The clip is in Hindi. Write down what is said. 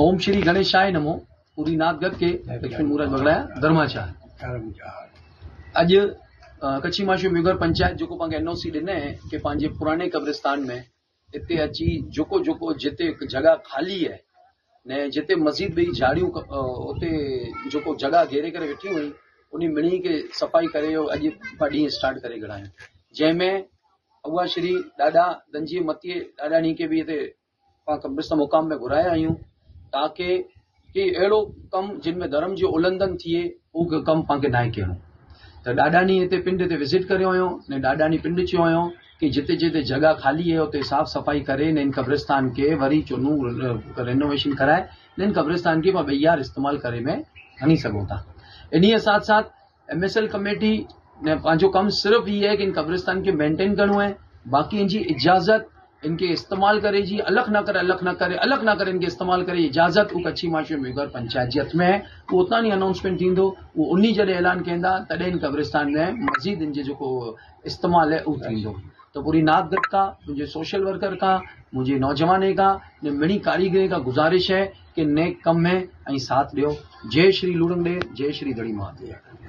ओम श्री गणेशाय नमो। पूरी नाथगढ़ के लक्ष्मण मुराद बगड़ाया धर्माचार अज कच्छी माशू म्यूगर पंचायत जो को एनओसी दिने के पांजे पुराने कब्रिस्तान में इतने अची जोको जोको जिते जगह खाली है ने जिते मजीद बई झाड़ियों उते जोको जगह घेरे कर वेठी हुई उन मिणी के सफाई करे अज डी स्टार्ट करे गड़ाया जैमें अगुआ श्री दादा दंजी मतिये दादानी के भी इतने कब्रिस्तान मुकाम में घुराया आयूं ताकि अड़ो कम जिनमें धर्म जो उल्लंघन थिए वो कम पाके ना करूं। तो डाडानी इतने पिंड से विजिट करो हुयो ने डाडानी पिंड चो हुयो कि जिते जिते जगह खाली है उतने साफ सफाई करे ने इन कब्रिस्तान के वरी चोनू रेनोवेशन कराए ने इन कब्रिस्तान के बयार इस्तेमाल करे में हनी सकोता। इन्हीं साथ साथ MSL कमेटी ने पांचो कम सिर्फ ये है कि इन कब्रिस्तान के मेंटेन करणो है बाकी इनकी इजाजत इनके इस्तेमाल करे जी अलग ना करे इनके इस्तेमाल करे इजाजत वो कच्छी माशू म्यूगर पंचायत जी हथ में है। वो उतना ही अनाउंसमेंट थींदो वो उन्हीं जडे ऐलान केंदा तडे इन कब्रिस्तान में मजीद इन जो को इस्तेमाल है वो थींदो। तो पूरी नाथगढ़ का मुझे सोशल वर्कर का मुझे नौजवान का ने मिणी कारीगरे का गुजारिश है कि नेक कम में साथ दियो। जय श्री लूड़ंगड़े जय श्री दड़ी माते।